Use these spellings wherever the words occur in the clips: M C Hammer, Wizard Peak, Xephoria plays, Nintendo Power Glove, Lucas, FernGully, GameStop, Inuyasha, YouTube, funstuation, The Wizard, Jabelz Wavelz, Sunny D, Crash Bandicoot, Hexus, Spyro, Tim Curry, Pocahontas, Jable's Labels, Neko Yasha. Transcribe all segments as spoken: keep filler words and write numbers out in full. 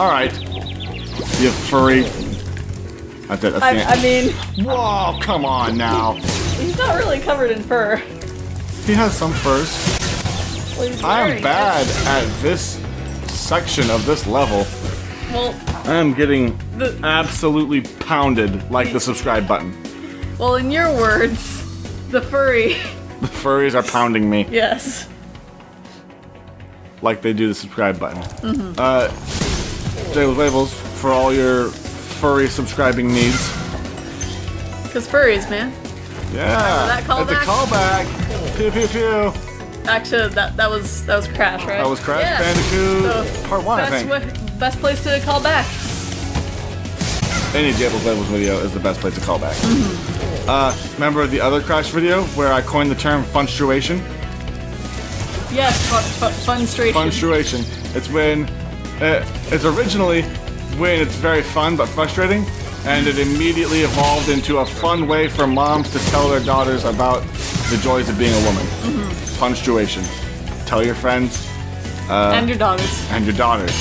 Alright. You furry. I, did, I, I, I mean... Whoa, come on now. He's not really covered in fur. He has some furs. Well, I am bad it. at this section of this level. Well... I am getting the, absolutely pounded like the subscribe button. Well, in your words, the furry... The furries are pounding me. Yes. Like they do the subscribe button. Mm-hmm. Uh, Jabelz Wavelz for all your... furry subscribing needs. Cause furries, man. Yeah. Remember that callback? It's a callback. Pew pew pew. Actually, that that was that was Crash, right? That was Crash yeah. Bandicoot so Part One, best, I think. Best place to call back. Any Jabelz Wavelz video is the best place to call back. Mm-hmm. Uh, remember the other Crash video where I coined the term funstuation? Yes, fu fu funstuation. Funstuation. It's when uh, it's originally. When it's very fun but frustrating, and it immediately evolved into a fun way for moms to tell their daughters about the joys of being a woman. Mm-hmm. Funstuation. Tell your friends. Uh, and your daughters. And your daughters.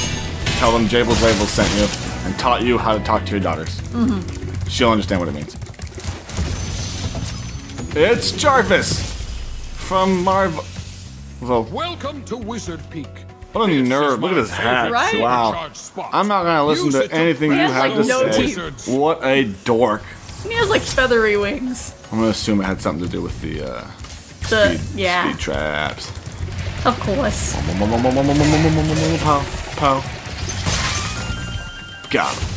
Tell them Jabelz Wavelz sent you and taught you how to talk to your daughters. Mm-hmm. She'll understand what it means. It's Jarvis from Marvel. Welcome to Wizard Peak. What a nerd. Look at his hat. Right? Wow. I'm not going to listen to anything you have to say. What a dork. He has like feathery wings. I'm going to assume it had something to do with the, uh, the speed, yeah. speed traps. Of course. Pow, pow. Got him.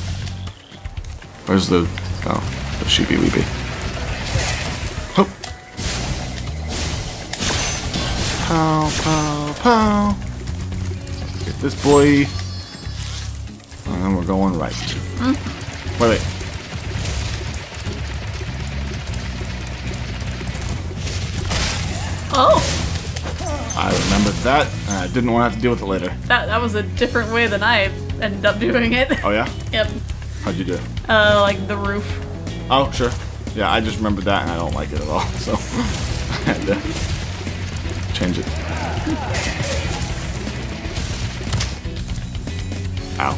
Where's the... Oh, the sheepy weepy. Hop. Pow, pow, pow. Get this boy, and then we're going right. Mm. Wait, wait. Oh! I remembered that, and I didn't want to have to deal with it later. That that was a different way than I ended up doing it. Oh yeah? Yep. How'd you do it? Uh, like the roof. Oh sure. Yeah, I just remembered that, and I don't like it at all. So I had to change it. Ow.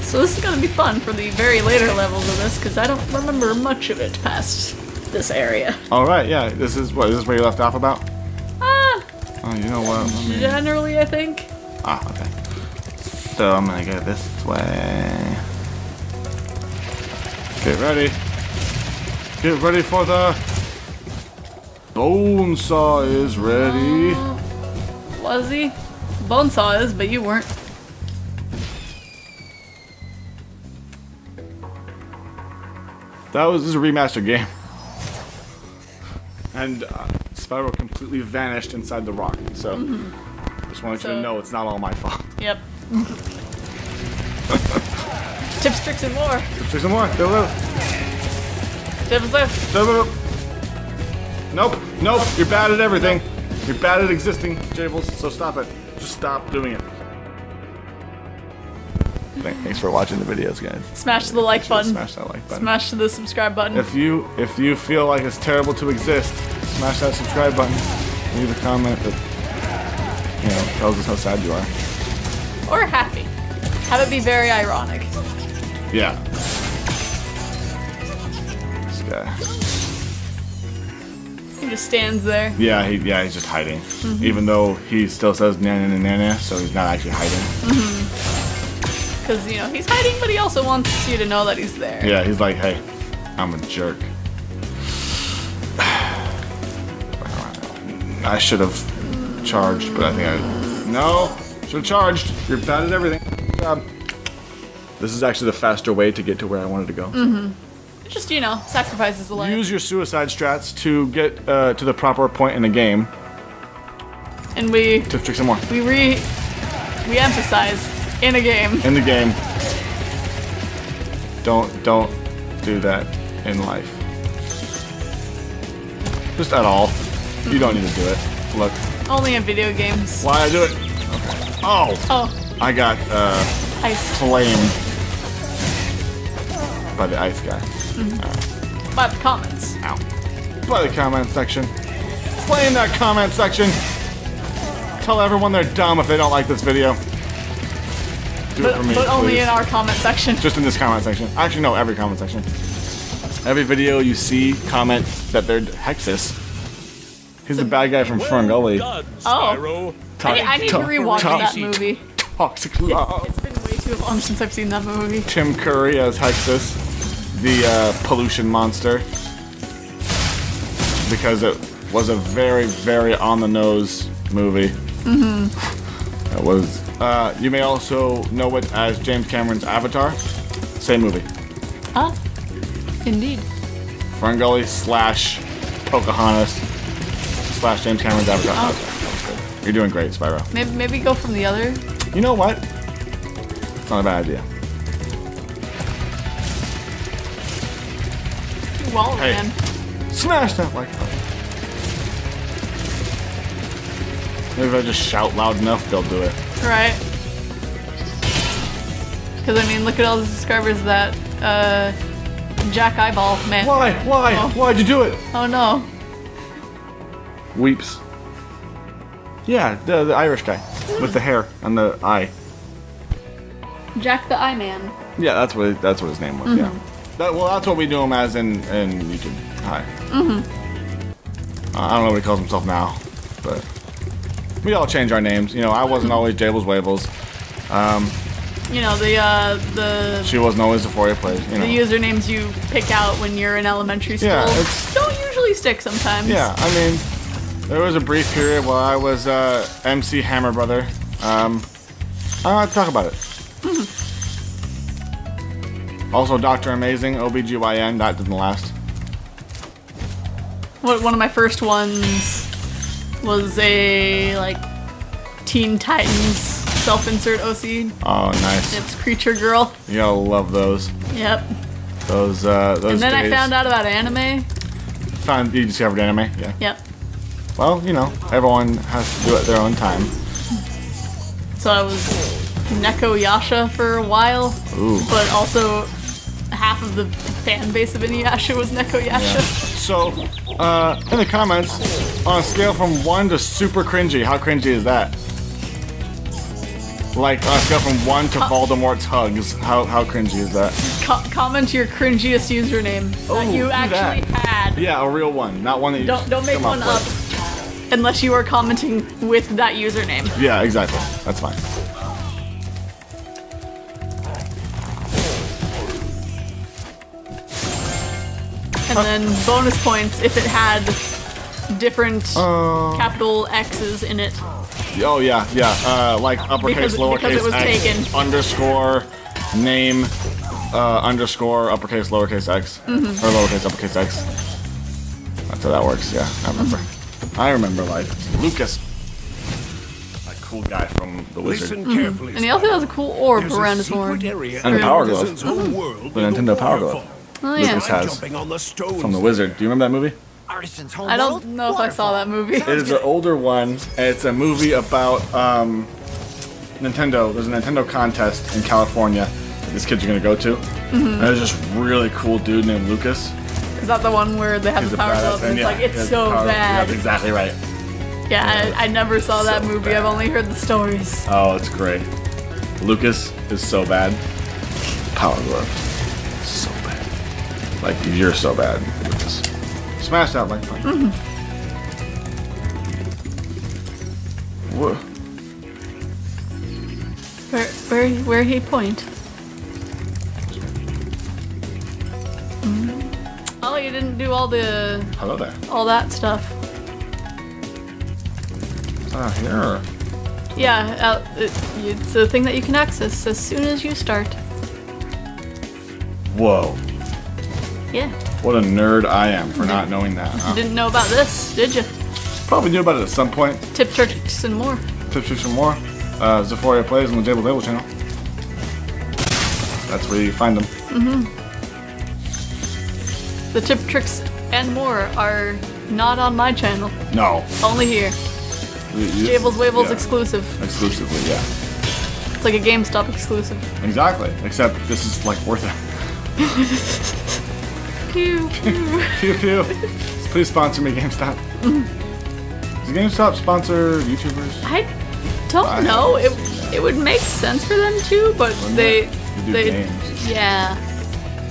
So this is going to be fun for the very later levels of this, because I don't remember much of it past this area. Alright, yeah, this is what, is this where you left off about? Ah! Uh, oh, you know what? Me... Generally, I think. Ah, okay. So I'm going to go this way. Get ready. Get ready for the... Bonesaw is ready. Uh, was he? Bonesaw is, but you weren't. That was this is a remastered game. And uh, Spyro completely vanished inside the rock. So, mm-hmm. just wanted so, you to know it's not all my fault. Yep. Tips, tricks, and more. Tips, tricks, and more. Tips, left. Nope. Nope. You're bad at everything. Nope. You're bad at existing, Jabelz. So stop it. Just stop doing it. Thanks for watching the videos, guys. Smash the like button. Smash that like button. Smash the subscribe button. If you if you feel like it's terrible to exist, smash that subscribe button. Leave a comment that you know tells us how sad you are. Or happy. Have it be very ironic. Yeah. This guy. He just stands there. Yeah, he yeah he's just hiding. Mm-hmm. Even though he still says na na na na, so he's not actually hiding. Mm-hmm. Because, you know, he's hiding, but he also wants you to know that he's there. Yeah, he's like, hey, I'm a jerk. I should have charged, but I think I... No! Should have charged! You're bad at everything. Good job. This is actually the faster way to get to where I wanted to go. Mm-hmm. Just, you know, sacrifices a lot. Use your suicide strats to get uh, to the proper point in the game. And we... Tips, tricks, and more. We re... We emphasize... In a game. In the game. Don't don't do that in life. Just at all. Mm-hmm. You don't need to do it. Look. Only in video games. Why I do it? Okay. Oh. Oh. I got uh. Ice. Flamed by the ice guy. Mm-hmm. uh, by the comments. Ow. By the comment section. Flame that comment section. Tell everyone they're dumb if they don't like this video. do but, it for me, But only please. in our comment section. Just in this comment section. Actually, no, every comment section. Every video you see, comment that they're Hexus. He's the bad guy from FernGully. Oh. I, I need to rewatch that movie. Toxic Love. It's, it's been way too long since I've seen that movie. Tim Curry as Hexus, the uh, pollution monster. Because it was a very, very on-the-nose movie. Mm-hmm. It was... Uh, you may also know it as James Cameron's Avatar. Same movie. Ah. Indeed. FernGully slash Pocahontas slash James Cameron's Avatar. Oh. That was good. You're doing great, Spyro. Maybe, maybe go from the other... You know what? It's not a bad idea. Well, hey. Man. Smash that like button. Maybe if I just shout loud enough, they'll do it. Right. Because, I mean, look at all the subscribers that, uh, Jack Eyeball, man. Why? Why? Oh. Why'd you do it? Oh, no. Weeps. Yeah, the, the Irish guy. With the hair and the eye. Jack the Eye Man. Yeah, that's what that's what his name was. Mm-hmm. Yeah. That, well, that's what we do him as in in YouTube. Hi. Mm-hmm. Uh, I don't know what he calls himself now, but we all change our names. You know, I wasn't always Jabelz Wavelz. Um. You know the uh, the. She wasn't always Xephoria Plays. You know. The usernames you pick out when you're in elementary school yeah, it's, don't usually stick sometimes. Yeah, I mean. There was a brief period while I was uh, M C Hammer Brother. Um, I don't have to talk about it. Mm-hmm. Also, Doctor Amazing, O B G Y N, that didn't last. What, one of my first ones was a, like, Teen Titans self-insert O C. Oh, nice. It's Creature Girl. Y'all love those. Yep. Those, uh, those And then days. I found out about anime. Found, you discovered anime, yeah. Yep. Well, you know, everyone has to do it their own time. So I was Neko Yasha for a while, Ooh. but also half of the fan base of Inuyasha was Neko Yasha. Yeah. So, uh, in the comments, on a scale from one to super cringy, how cringy is that? Like, on a scale from one to Com Voldemort's hugs, how how cringy is that? Co comment your cringiest username Ooh, that you actually that. had. Yeah, a real one, not one that you don't don't make one up. With. Unless you are commenting with that username. Yeah, exactly. That's fine. And uh, then bonus points if it had different uh, capital X's in it. Oh, yeah, yeah. Uh, like uppercase, lowercase X, taken. underscore, name, uh, underscore, uppercase, lowercase X. Mm-hmm. Or lowercase, uppercase X. That's how that works, yeah. I remember. Mm-hmm. I remember life. Lucas. That cool guy from The Wizard. Listen carefully, mm. And he also has a cool orb There's around his horn. And a Power Glove. Mm. The Nintendo Power Glove. Oh, yeah. Lucas has. From The Wizard. Do you remember that movie? I don't know if I saw that movie. It is an older one. It's a movie about um, Nintendo. There's a Nintendo contest in California that these kids are going to go to. Mm-hmm. And there's this really cool dude named Lucas. Is that the one where they have He's the power glove and it's yeah, like, it's so bad? That's exactly right. Yeah, I, I never saw so that movie. Bad. I've only heard the stories. Oh, it's great. Lucas is so bad. Power glove. So bad. Like, you're so bad, Lucas. Smash that like button. Mm -hmm. Whoa. Where, where, where he point? You didn't do all the hello there, all that stuff. Ah, uh, here. Yeah, uh, it, it's a thing that you can access as soon as you start. Whoa. Yeah. What a nerd I am for not knowing that. Huh? You didn't know about this, did you? Probably knew about it at some point. Tip tricks and more. Tip tricks and more. Uh, Xephoria Plays on the Jable's Labels channel. That's where you find them. Mm-hmm. The tip, tricks, and more are not on my channel. No. Only here. Jabelz Wavelz yeah. exclusive. Exclusively, yeah. It's like a GameStop exclusive. Exactly. Except this is like worth it. Pew, pew. Pew, pew. Please sponsor me, GameStop. Does GameStop sponsor YouTubers? I don't I know. It, it would make sense for them too, but well, they yeah. do they games. yeah.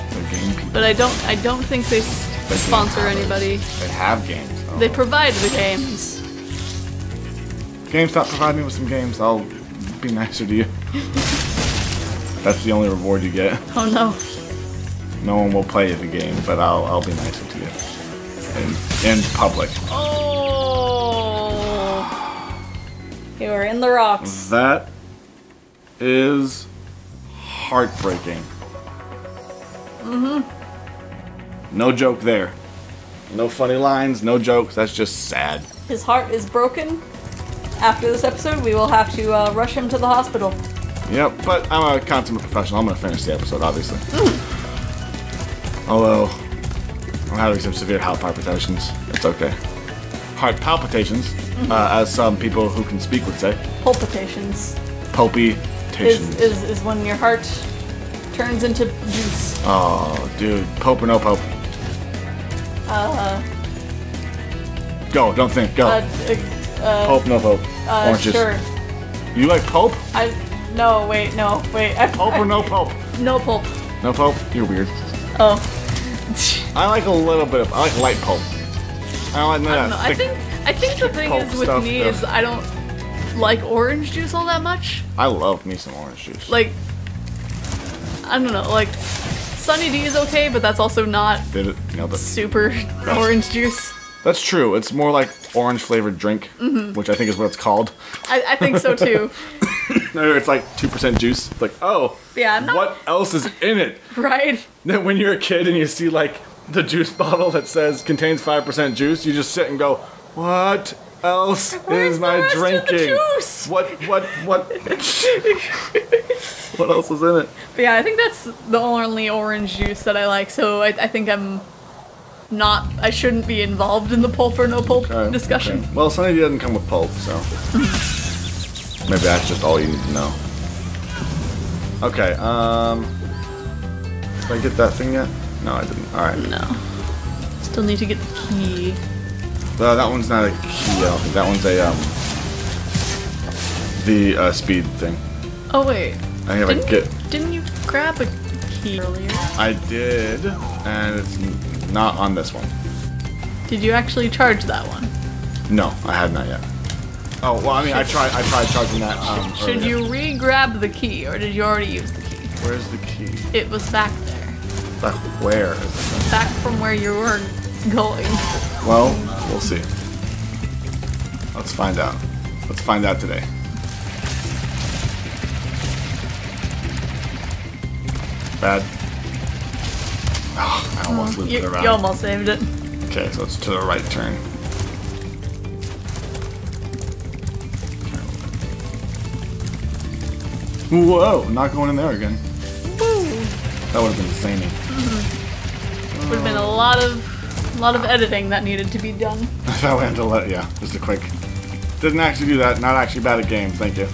They're game people. But I don't I don't think they but sponsor they anybody. They have games. Oh. They provide the games. GameStop, provide me with some games. I'll be nicer to you. That's the only reward you get. Oh no. No one will play the game, but I'll I'll be nicer to you. In, in public. Oh. You are in the rocks. That is heartbreaking. Mm-hmm. No joke there. No funny lines, no jokes. That's just sad. His heart is broken. After this episode, we will have to uh, rush him to the hospital. Yep, but I'm a consummate professional. I'm going to finish the episode, obviously. Mm. Although... I'm having some severe heart palpitations. It's okay. Heart palpitations, mm-hmm. uh, as some people who can speak would say. Palpitations. Palpitations. Is, is, is when your heart turns into juice. Oh, dude. Pope or no pope? Uh. Go, don't think. Go. Uh, uh, pope, no pope. Uh, Oranges. Sure. You like pope? I. No, wait, no, wait. I, pope I, or no pope? No pope. No pope? You're weird. Oh. I like a little bit of I like light pulp. I don't like that. I don't know. I think I think the thing is with me is I don't like orange juice all that much. I love me some orange juice. Like I don't know, like Sunny D is okay, but that's also not super orange juice. That's true. It's more like orange flavored drink, mm-hmm. which I think is what it's called. I, I think so too. It's like two percent juice. It's like, oh, yeah, not... what else is in it? Right. Then when you're a kid and you see like the juice bottle that says contains five percent juice, you just sit and go, what else Where's is my drinking? What, what, what? What else is in it? But yeah, I think that's the only orange juice that I like. So I, I think I'm not, I shouldn't be involved in the pulp or no pulp okay, discussion. Okay. Well, Sunny doesn't come with pulp, so. Maybe that's just all you need to know. Okay, um... did I get that thing yet? No, I didn't. Alright. No. Still need to get the key. Uh, that one's not a key, I don't think. That one's a, um... the, uh, speed thing. Oh, wait. I think didn't, I get... didn't you grab a key earlier? I did, and it's not on this one. Did you actually charge that one? No, I have not yet. Oh, well, I mean, I tried, I tried charging that, um, Should earlier. you re-grab the key, or did you already use the key? Where's the key? It was back there. Back where? Back from where you were going. Well, we'll see. Let's find out. Let's find out today. Bad. Oh, I almost oh, looped you, it around. You almost saved it. Okay, so it's to the right turn. Whoa, not going in there again. Woo. That would have been samey. Mm-hmm. uh, would have been a lot of a lot of editing that needed to be done. That went to let yeah, just a quick. Didn't actually do that, not actually bad at games, thank you.